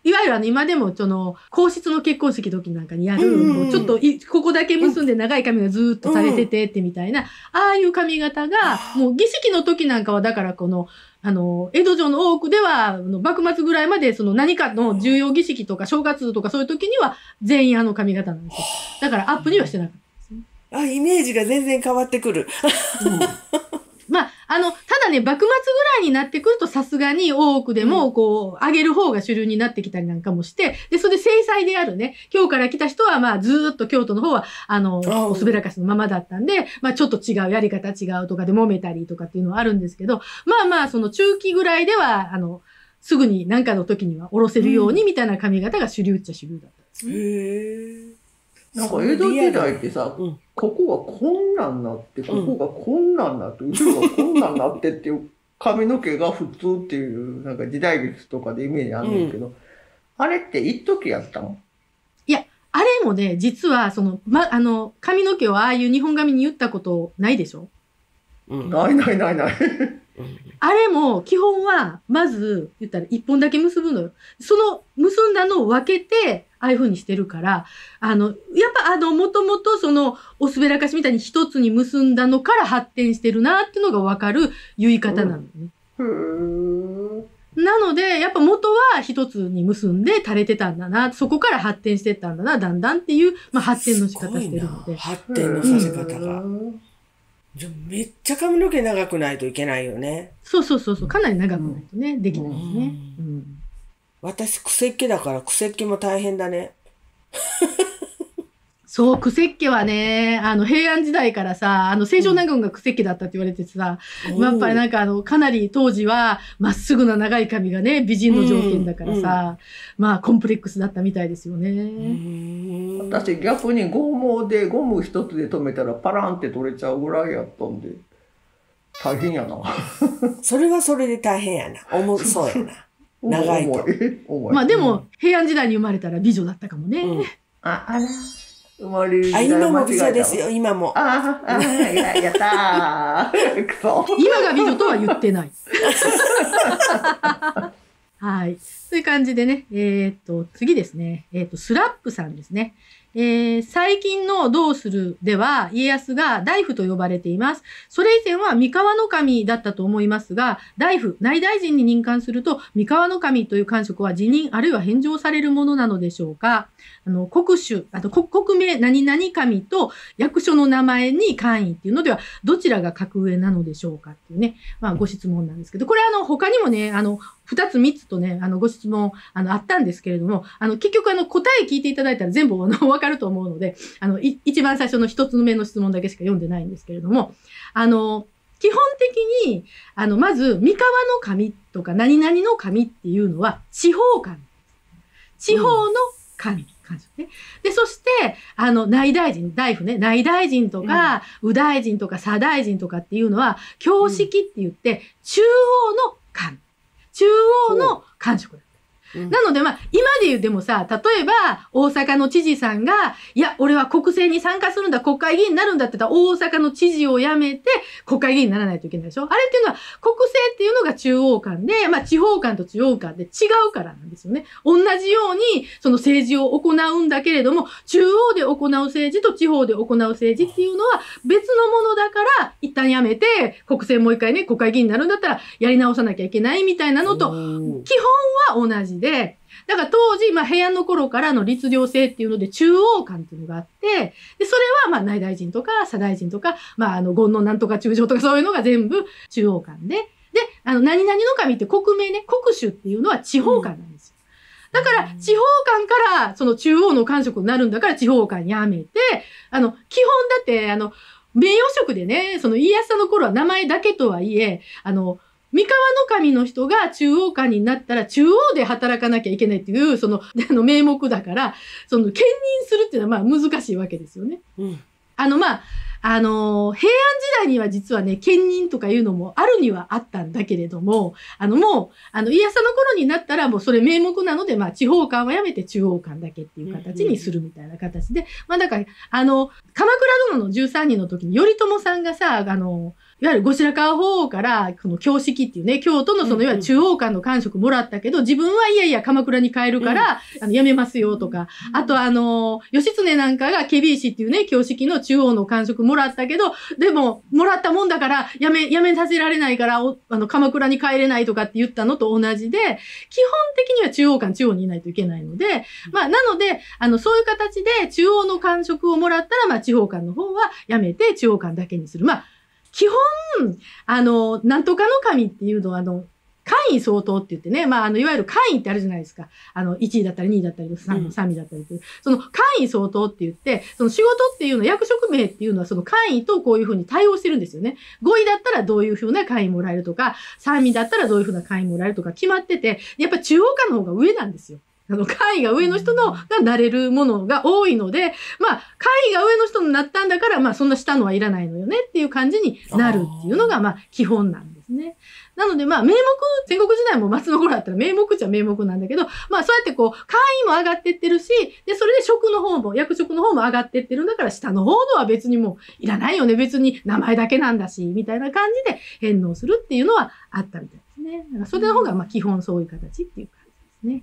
いわゆるあの今でもその皇室の結婚式時なんかにやる、うんうん、ちょっとここだけ結んで長い髪がずっとされててってみたいな、うん、ああいう髪型が、もう儀式の時なんかはだからこの、あの、江戸城の大奥では、幕末ぐらいまで、その何かの重要儀式とか正月とかそういう時には全員あの髪型なんですよ。だからアップにはしてなかったですね。あ、イメージが全然変わってくる。うんまあ、あの、ただね、幕末ぐらいになってくるとさすがに大奥でも、こう、上げる方が主流になってきたりなんかもして、で、それで正妻であるね、京から来た人は、まあ、ずーっと京都の方は、あの、おすべらかしのままだったんで、まあ、ちょっと違う、やり方違うとかで揉めたりとかっていうのはあるんですけど、まあまあ、その中期ぐらいでは、あの、すぐに何かの時には下ろせるようにみたいな髪型が主流っちゃ主流だったんですね。へー。なんか江戸時代ってさ、うん、ここがこんなんなって、ここがこんなんなって、後ろがこんなんなってっていう髪の毛が普通っていう、なんか時代劇とかでイメージあるんだけど、うん、あれって一時やったの？いや、あれもね、実はその、ま、あの、髪の毛をああいう日本髪に言ったことないでしょ？うん、ないないないない。あれも基本は、まず、言ったら一本だけ結ぶのよ。その結んだのを分けて、ああいう風にしてるから、あの、やっぱあの、もともとその、おすべらかしみたいに一つに結んだのから発展してるなーっていうのがわかる言い方なのね。うん、なので、やっぱ元は一つに結んで垂れてたんだな、そこから発展してったんだな、だんだんっていう、まあ発展の仕方してるので。発展のさせ方が。じゃめっちゃ髪の毛長くないといけないよね。そうそうそうそう、かなり長くないとね、うん、できないですね。うんうん私、クセっ気だから、クセっ気も大変だね。そう、クセっ気はね、あの、平安時代からさ、あの、清少納言がクセっ気だったって言われてさ、うん、やっぱりなんかあの、かなり当時は、まっすぐな長い髪がね、美人の条件だからさ、うん、まあ、コンプレックスだったみたいですよね。うん、私、逆に剛毛で、ゴム一つで止めたら、パランって取れちゃうぐらいやったんで、大変やな。それはそれで大変やな。重そうやな。長いと。まあでも、平安時代に生まれたら美女だったかもね。うん、あ、あら。生まれる時代間違えた。あ、今も美女ですよ、今も。ああ、や、やったー。くそ。今が美女とは言ってない。はい。という感じでね、えー、っと、次ですね。えー、っと、スラップさんですね。えー、最近のどうするでは家康が内府と呼ばれています。それ以前は三河守だったと思いますが、内府、内大臣に任官すると三河守という官職は辞任あるいは返上されるものなのでしょうか。あの、国主、あと国名何々神と役所の名前に官位っていうのではどちらが格上なのでしょうかっていうね、まあご質問なんですけど、これあの他にもね、あの、二つ三つとね、あのご質問、あの、あったんですけれども、あの、結局あの答え聞いていただいたら全部あの、わかると思うので、あの、い、一番最初の一つ目の質問だけしか読んでないんですけれども、あの、基本的に、あの、まず、三河の神とか、何々の神っていうのは、地方神。地方の神。うんね、で、そして、あの、内大臣、内府ね、内大臣とか、右大臣とか、左大臣とかっていうのは、京式って言って、中央の官。中央の官職だ。うん、なのでまあ今で言うでもさ、例えば大阪の知事さんがいや俺は国政に参加するんだ、国会議員になるんだって言ったら大阪の知事を辞めて国会議員にならないといけないでしょ。あれっていうのは国政っていうのが中央間で、まあ、地方間と中央間で違うからなんですよね。同じようにその政治を行うんだけれども中央で行う政治と地方で行う政治っていうのは別のものだから一旦やめて国政もう一回ね国会議員になるんだったらやり直さなきゃいけないみたいなのと基本は同じで、だから当時、まあ、平安の頃からの律令制っていうので中央間っていうのがあって、でそれはまあ内大臣とか左大臣とか、まあ、あの権のなんとか中将とかそういうのが全部中央間で、であの何々の神って国名ね、国主っていうのは地方間なんですよ。だから地方間からその中央の官職になるんだから地方間やめて、あの基本だってあの名誉職でね、その家康さんの頃は名前だけとはいえあの三河の神の人が中央官になったら中央で働かなきゃいけないっていうそのあの名目だから、その兼任するっていうのはまあ難しいわけですよね。うん、あのまああの、平安時代には実はね、兼任とかいうのもあるにはあったんだけれども、あのもう、あの、家康の頃になったらもうそれ名目なので、まあ地方間はやめて中央間だけっていう形にするみたいな形で、まあだから、あの、鎌倉殿のじゅうさんにんの時に頼朝さんがさ、あの、いわゆる後白河法皇から、この京式っていうね、京都のそのいわゆる中央間の官職もらったけど、自分はいやいや鎌倉に帰るから、あの、やめますよとか、あとあの、義経なんかが検非違使っていうね、京式の中央の官職もらったけど、でも、もらったもんだから、やめ、やめさせられないから、あの、鎌倉に帰れないとかって言ったのと同じで、基本的には中央間、中央にいないといけないので、まあ、なので、あの、そういう形で中央の官職をもらったら、まあ、地方間の方はやめて、中央間だけにする。まあ、基本、あの、なんとかの神っていうのは、あの、官位相当って言ってね、まあ、あの、いわゆる官位ってあるじゃないですか。あの、いちいだったりにいだったりさんいだったりという。その官位相当って言って、その仕事っていうの、役職名っていうのはその官位とこういうふうに対応してるんですよね。ごいだったらどういうふうな官位もらえるとか、さんいだったらどういうふうな官位もらえるとか決まってて、やっぱ中央官の方が上なんですよ。あの、官位が上の人の、がなれるものが多いので、まあ、官位が上の人になったんだから、まあ、そんな下のはいらないのよねっていう感じになるっていうのが、まあ、基本なんですね。なので、まあ、名目、戦国時代も松の頃だったら名目っちゃ名目なんだけど、まあ、そうやってこう、官位も上がってってるし、で、それで職の方も、役職の方も上がってってるんだから、下の方のは別にもういらないよね。別に名前だけなんだし、みたいな感じで返納するっていうのはあったみたいですね。だからそれの方が、まあ、基本そういう形っていう感じですね。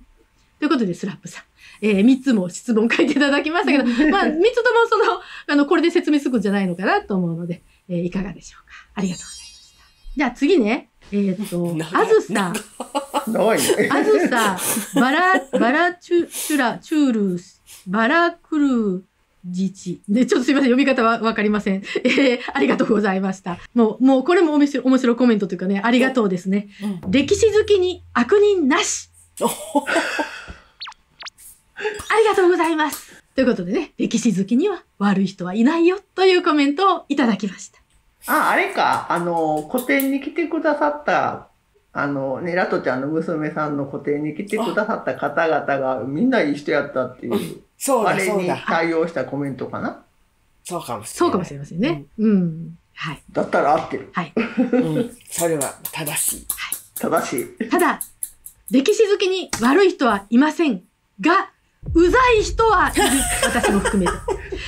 ということで、スラップさん、えー、みっつも質問書いていただきましたけど、まあ、みっつともその、あの、これで説明するんじゃないのかなと思うので、えー、いかがでしょうか。ありがとうございました。じゃあ次ね、えー、っと、あずさ、あずさ、バラ、バラチュ、チュラ、チュール、バラクル、自治。で、ちょっとすいません。読み方はわかりません。えー、ありがとうございました。もう、もう、これも面白い、面白いコメントというかね、ありがとうですね。うん、歴史好きに悪人なし。ありがとうございます。ということでね、歴史好きには悪い人はいないよというコメントをいただきました。あ、あれか、あの、個展に来てくださった、あのね、ラトちゃんの娘さんの個展に来てくださった方々がみんないい人やったっていう、そうだ、あれに対応したコメントかな。そうかもしれない。そうかもしれませんね。うん。うん、はい。だったら合ってる。はい。うん。それは正しい。はい。正しい。ただ、歴史好きに悪い人はいませんが、うざい人はいる。私も含め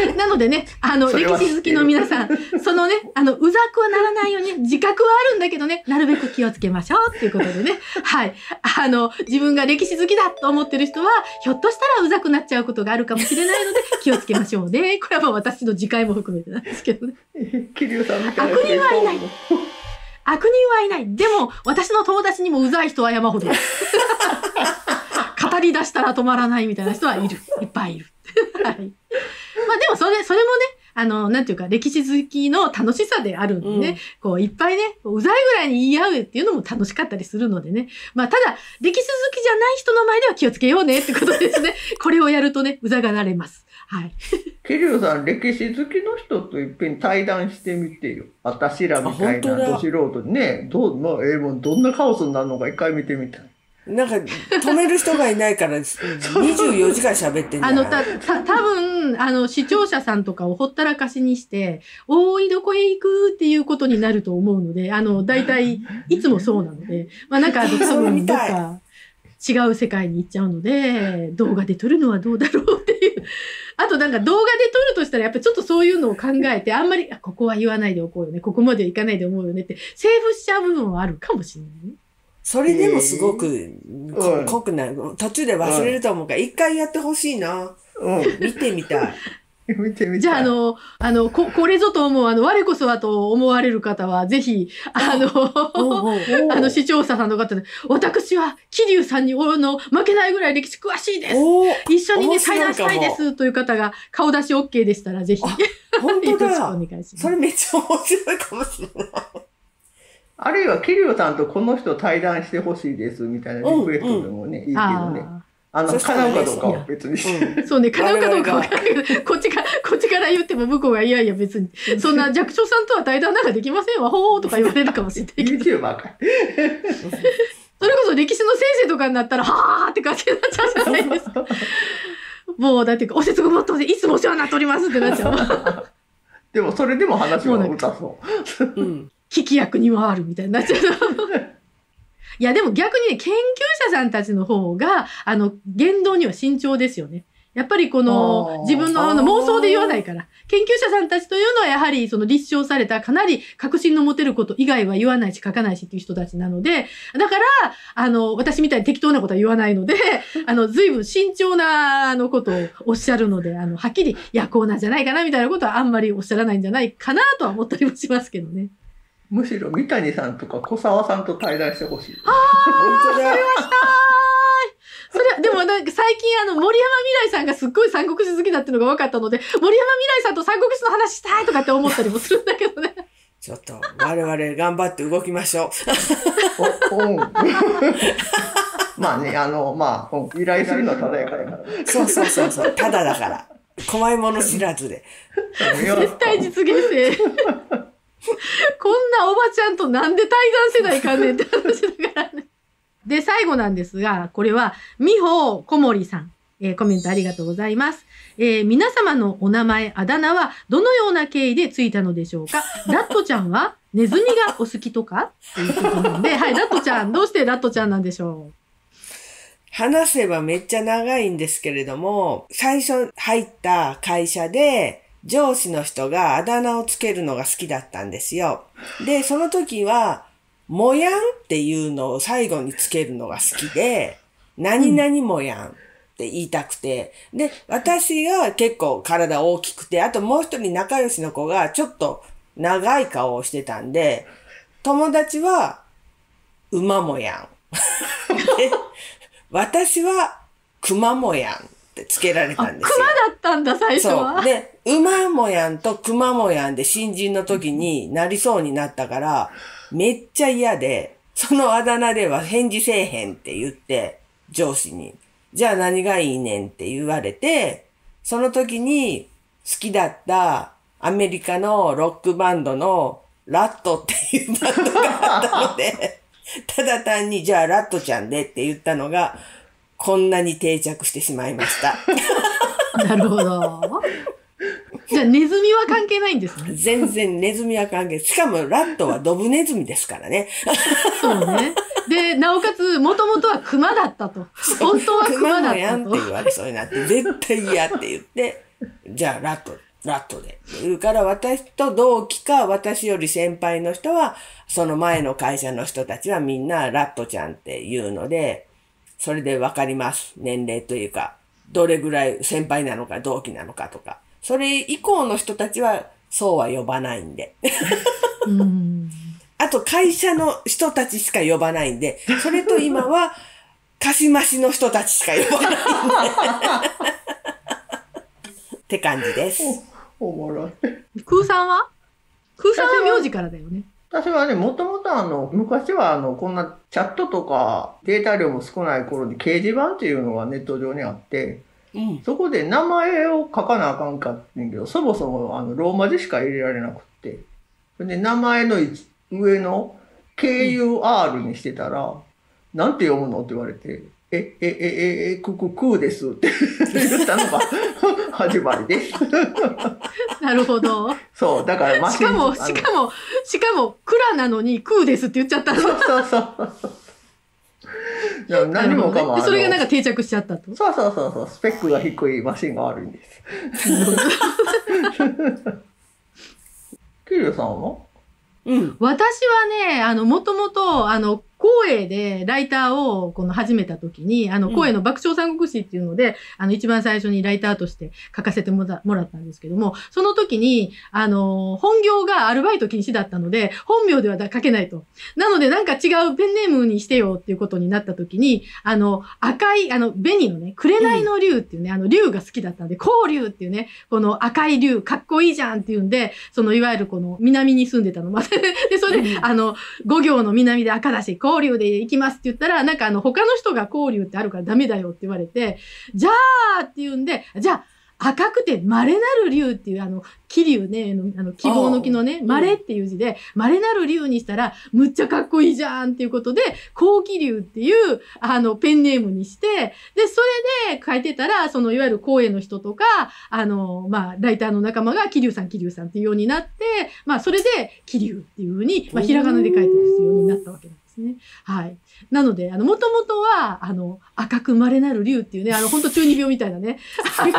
て。なのでね、あの、歴史好きの皆さん、そのね、あの、うざくはならないように、自覚はあるんだけどね、なるべく気をつけましょうっていうことでね。はい。あの、自分が歴史好きだと思ってる人は、ひょっとしたらうざくなっちゃうことがあるかもしれないので、気をつけましょうね。これはもう私の次回も含めてなんですけどね。桐生さんみたいな。悪人はいない。悪人はいない。でも、私の友達にもうざい人は山ほど。語り出したら止まらないみたいな人はいる。いっぱいいる。はい。まあでもそれ、それもね、あの、なんていうか、歴史好きの楽しさであるんでね、うん、こう、いっぱいね、うざいぐらいに言い合うっていうのも楽しかったりするのでね。まあ、ただ、歴史好きじゃない人の前では気をつけようねってことですね。これをやるとね、うざがられます。はい。桐生さん、歴史好きの人といっぺん対談してみてよ。私らみたいなど素人にね、どう、まあ、えー、もうどんなカオスになるのか一回見てみたい。なんか、止める人がいないから、にじゅうよじかん喋ってんだあの、た、た、たぶん、あの、視聴者さんとかをほったらかしにして、大井どこへ行くっていうことになると思うので、あの、大体、いつもそうなので、まあなんか、たぶん、どっか、違う世界に行っちゃうので、動画で撮るのはどうだろうっていう。あとなんか動画で撮るとしたらやっぱりちょっとそういうのを考えて、あんまり、あ、ここは言わないでおこうよね、ここまではいかないで思うよねって、セーブしちゃう部分はあるかもしれないね。それでもすごく濃くなる。途中で忘れると思うから、一回やってほしいな。うん、見てみたい。見てみたい。じゃあ、あの、あの、こ、これぞと思う、あの、我こそはと思われる方は、ぜひ、あの、あの、視聴者さんの方で、私は、桐生さんに、俺の、負けないぐらい歴史詳しいです。一緒にね、対談したいです。という方が、顔出し OK でしたら、ぜひ。本当だ。よろしくお願いします。それめっちゃ面白いかもしれない。あるいは、桐生さんとこの人対談してほしいです、みたいなリクエストでもね、いいけどね。あの、叶うかどうかは別に。そうね、叶うかどうかはこっちから、こっちから言っても向こうがいやいや別に、そんな弱小さんとは対談なんかできませんわ、ほーとか言われるかもしれないけど。YouTuber か。それこそ歴史の先生とかになったら、はーって感じになっちゃうじゃないですか。もう、だって、お節ごもっとでいつもお世話になっておりますってなっちゃう。でも、それでも話は歌そう。うん。聞き役に回るみたいになっちゃう。いやでも逆にね、研究者さんたちの方が、あの、言動には慎重ですよね。やっぱりこの、自分の、あの、妄想で言わないから。研究者さんたちというのはやはり、その立証された、かなり確信の持てること以外は言わないし書かないしっていう人たちなので、だから、あの、私みたいに適当なことは言わないので、あの、随分慎重な、あの、ことをおっしゃるので、あの、はっきり、いや、こうなんじゃないかな、みたいなことはあんまりおっしゃらないんじゃないかな、とは思ったりもしますけどね。むしろ三谷さんとか小沢さんと対談してほしい。ああ、それはしたい。それは、でもなんか最近あの森山未来さんがすっごい三国志好きだっていうのが分かったので、森山未来さんと三国志の話したいとかって思ったりもするんだけどね。ちょっと、我々頑張って動きましょう。まあね、あの、まあ、依頼するのはただやから。そうそうそうそう、ただだから。怖いもの知らずで。絶対実現性。こんなおばちゃんとなんで対談せないかねって話だからね。で、最後なんですが、これは、みほこもりさん、えー。コメントありがとうございます。えー、皆様のお名前、あだ名は、どのような経緯でついたのでしょうか？ラットちゃんは、ネズミがお好きとかっていうことなんで、はい、ラットちゃん、どうしてラットちゃんなんでしょう？話せばめっちゃ長いんですけれども、最初入った会社で、上司の人があだ名をつけるのが好きだったんですよ。で、その時は、もやんっていうのを最後につけるのが好きで、何々もやんって言いたくて、で、私が結構体大きくて、あともう一人仲良しの子がちょっと長い顔をしてたんで、友達は、馬もやん。で、私は、熊もやん。つけられたんですよ。熊だったんだ、最初は。そう。で、馬もやんと熊もやんで新人の時になりそうになったから、めっちゃ嫌で、そのあだ名では返事せえへんって言って、上司に。じゃあ何がいいねんって言われて、その時に好きだったアメリカのロックバンドのラットっていうバンドがあったので、ただ単にじゃあラットちゃんでって言ったのが、こんなに定着してしまいました。なるほど。じゃあ、ネズミは関係ないんですね。全然ネズミは関係ない。しかも、ラットはドブネズミですからね。そうね。で、なおかつ、もともとはクマだったと。本当はクマだったと。クマもやんって言われそうになって、絶対嫌って言って、じゃあ、ラット、ラットで。言うから、私と同期か、私より先輩の人は、その前の会社の人たちはみんなラットちゃんって言うので、それでわかります。年齢というか、どれぐらい先輩なのか同期なのかとか。それ以降の人たちは、そうは呼ばないんで。うんあと、会社の人たちしか呼ばないんで、それと今は、貸し増しの人たちしか呼ばないんで。って感じです。お、おもろい。空さんは空さんは名字からだよね。私はね、もともとあの、昔はあの、こんなチャットとかデータ量も少ない頃に掲示板っていうのがネット上にあって、うん、そこで名前を書かなあかんかってんけど、そもそもあの、ローマ字しか入れられなくって。で、名前の上の ケーユーアール にしてたら、うん、なんて読むのって言われて、え、え、え、え、え、くくくですって言ったのが始まりです。なるほど。そう、だからましかも、しかも、しかも、蔵なのにくうですって言っちゃったの。そうそうそう。いや何もかも、ね、それがなんか定着しちゃったと。そうそうそうそう、スペックが低いマシンがあるんですキリュウさんは、うん、私はね、あのもともとあの光栄でライターをこの始めた時に、あの光栄の爆笑三国志っていうので、うん、あの一番最初にライターとして書かせてもらったんですけども、その時に、あの、本業がアルバイト禁止だったので、本名では書けないと。なのでなんか違うペンネームにしてよっていうことになった時に、あの、赤い、あの、紅のね、紅の竜っていうね、うん、あの竜が好きだったんで、紅竜っていうね、この赤い竜、かっこいいじゃんっていうんで、そのいわゆるこの南に住んでたのまで、で、それで、うん、あの、五行の南で赤だし、交流で行きますって言ったら、なんかあの他の人が交流ってあるからダメだよって言われて、じゃあって言うんで、じゃあ赤くて稀なる竜っていうあの、気流ね、あの、希望の木のね、稀っていう字で、稀なる竜にしたら、むっちゃかっこいいじゃんっていうことで、高気流っていう、あの、ペンネームにして、で、それで書いてたら、その、いわゆる公演の人とか、あの、まあ、ライターの仲間が、気流さん、気流さんっていうようになって、まあ、それで、気流っていうふうに、まあ、ひらがなで書いてるようになったわけです。はい。なので、あの、もともとは、あの、赤く稀なる竜っていうね、あの、ほんと中二病みたいなね、あの、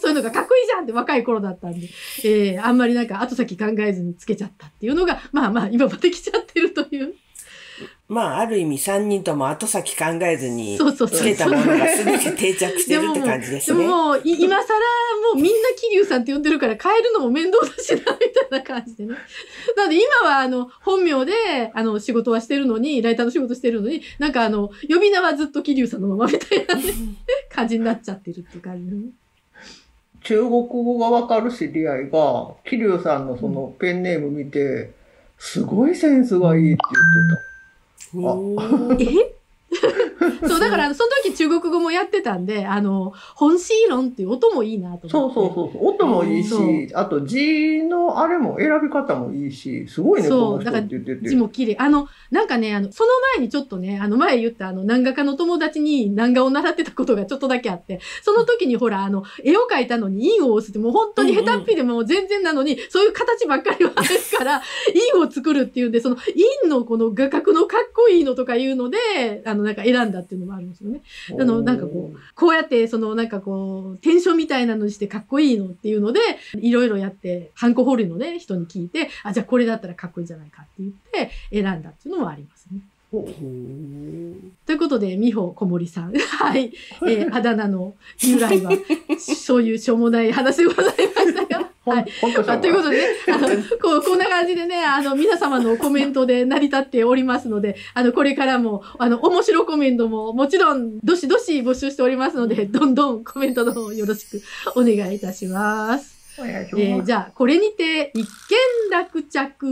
そういうのがかっこいいじゃんって若い頃だったんで、えー、あんまりなんか後先考えずにつけちゃったっていうのが、まあまあ、今まで来ちゃってるという。まあ、ある意味さんにんとも後先考えずにつけたものが全て定着してるって感じですね。でも、もう今更もうみんな桐生さんって呼んでるから変えるのも面倒だしなみたいな感じでね。なので今はあの本名であの仕事はしてるのに、ライターの仕事してるのに、なんかあの呼び名はずっと桐生さんのままみたいな、ね、感じになっちゃってるって感じ、ね。中国語がわかる知り合いが桐生さんのそのペンネーム見て、うん、すごいセンスがいいって言ってた。えそうだからその時中国語もやってたんで、あの本シーロンっていう音もいいなと思って。そうそうそう、音もいいし、うん、あと字のあれも選び方もいいし、すごいねこの人って言ってて、字も綺麗。あのなんかね、あのその前にちょっとね、あの前言ったあの漫画家の友達に漫画を習ってたことがちょっとだけあって、その時にほらあの絵を描いたのに印を押すって、もう本当に下手っぴでも全然なのに、うん、うん、そういう形ばっかりはですから印を作るっていうんで、その印のこの画角のかっこいいのとかいうので、あのなんか選んだっていうのもあるんですよね。あのなんかこうこうやってそのなんかこうテンションみたいなのにしてかっこいいのっていうので、いろいろやってハンコ掘りのね人に聞いて、あじゃあこれだったらかっこいいんじゃないかって言って選んだっていうのもありますね。ということで、美穂小森さん。はい。えー、あだ名の由来は、そういうしょうもない話でございましたが。はい。ということで、ね、あの、こう、こんな感じでね、あの、皆様のコメントで成り立っておりますので、あの、これからも、あの、面白コメントも、もちろん、どしどし募集しておりますので、どんどんコメントの方よろしくお願いいたします。えー、じゃあ、これにて、一件落着。